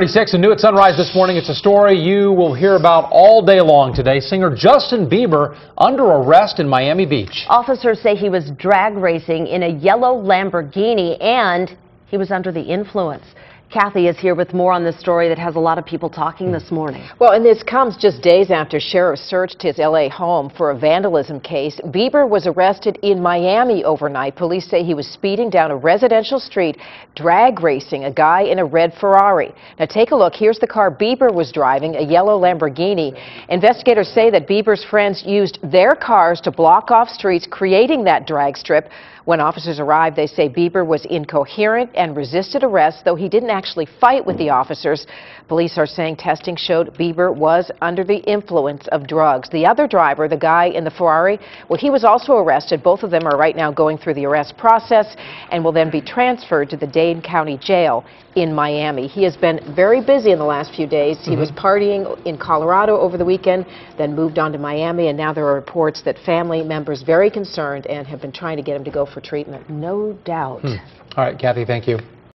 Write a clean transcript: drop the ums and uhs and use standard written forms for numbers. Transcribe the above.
36 and new at sunrise this morning. It's a story you will hear about all day long today. Singer Justin Bieber under arrest in Miami Beach. Officers say he was drag racing in a yellow Lamborghini and he was under the influence. Kathy is here with more on this story that has a lot of people talking this morning. Well, and this comes just days after sheriffs searched his L.A. home for a vandalism case. Bieber was arrested in Miami overnight. Police say he was speeding down a residential street, drag racing a guy in a red Ferrari. Now, take a look. Here's the car Bieber was driving, a yellow Lamborghini. Investigators say that Bieber's friends used their cars to block off streets, creating that drag strip. When officers arrived, they say Bieber was incoherent and resisted arrest, though he didn't actually fight with the officers. Police are saying testing showed Bieber was under the influence of drugs. The other driver, the guy in the Ferrari, well, he was also arrested. Both of them are right now going through the arrest process and will then be transferred to the Dane County Jail in Miami. He has been very busy in the last few days. He was partying in Colorado over the weekend, then moved on to Miami, and now there are reports that family members very concerned and have been trying to get him to go for treatment. No doubt. All right, Kathy, thank you.